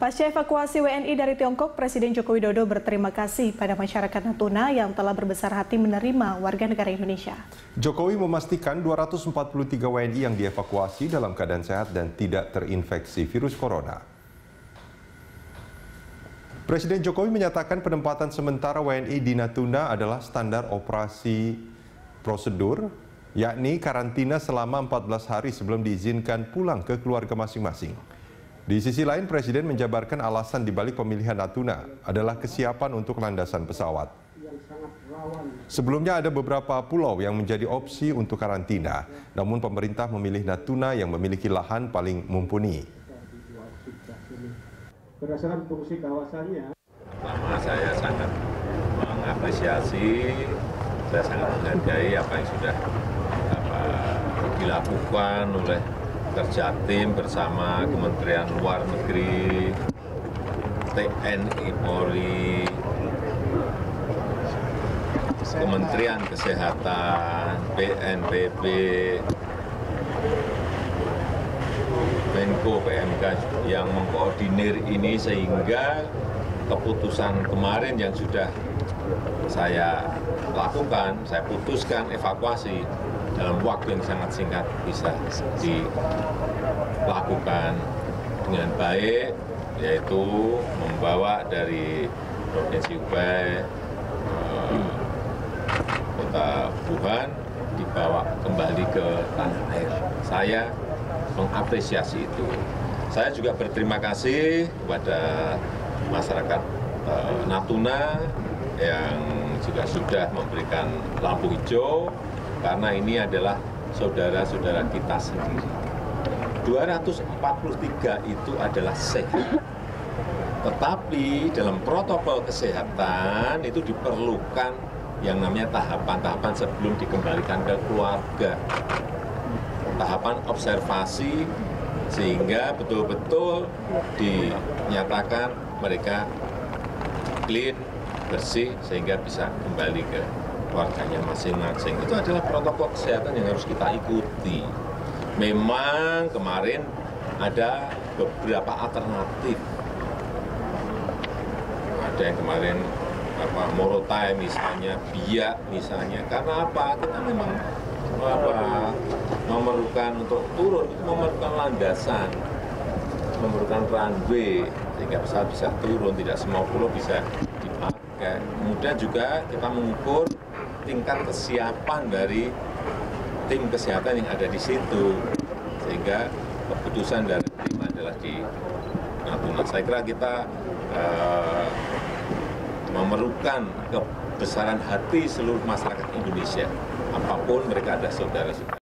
Pasca evakuasi WNI dari Tiongkok, Presiden Joko Widodo berterima kasih pada masyarakat Natuna yang telah berbesar hati menerima warga negara Indonesia. Jokowi memastikan 243 WNI yang dievakuasi dalam keadaan sehat dan tidak terinfeksi virus corona. Presiden Jokowi menyatakan penempatan sementara WNI di Natuna adalah standar operasi prosedur, yakni karantina selama 14 hari sebelum diizinkan pulang ke keluarga masing-masing. Di sisi lain, Presiden menjabarkan alasan dibalik pemilihan Natuna adalah kesiapan untuk landasan pesawat. Sebelumnya ada beberapa pulau yang menjadi opsi untuk karantina, namun pemerintah memilih Natuna yang memiliki lahan paling mumpuni. Berdasarkan fungsi kawasannya. Pertama, saya sangat mengapresiasi, saya sangat menghargai apa yang sudah dilakukan oleh kerja tim bersama Kementerian Luar Negeri, TNI Polri, Kementerian Kesehatan, BNPB, Menko PMK yang mengkoordinir ini, sehingga keputusan kemarin yang sudah saya lakukan, saya putuskan evakuasi dalam waktu yang sangat singkat bisa dilakukan dengan baik, yaitu membawa dari Provinsi Hubei kota Wuhan dibawa kembali ke tanah air. Saya mengapresiasi itu. Saya juga berterima kasih kepada masyarakat Natuna yang juga sudah memberikan lampu hijau, karena ini adalah saudara-saudara kita sendiri. 243 itu adalah sehat, tetapi dalam protokol kesehatan itu diperlukan yang namanya tahapan-tahapan sebelum dikembalikan ke keluarga. Tahapan observasi, sehingga betul-betul dinyatakan mereka clean, bersih, sehingga bisa kembali ke keluarganya masing-masing. Itu adalah protokol kesehatan yang harus kita ikuti. Memang kemarin ada beberapa alternatif. Ada yang kemarin Morotai misalnya, Biak misalnya. Karena apa? Kita memang memerlukan untuk turun, itu memerlukan landasan, memerlukan runway, sehingga pesawat bisa turun, tidak semua pulau bisa dipakai. Kemudian juga kita mengukur tingkat kesiapan dari tim kesehatan yang ada di situ, sehingga keputusan dari tim adalah di Natuna. Saya kira kita memerlukan kebesaran hati seluruh masyarakat Indonesia, apapun mereka ada saudara-saudara.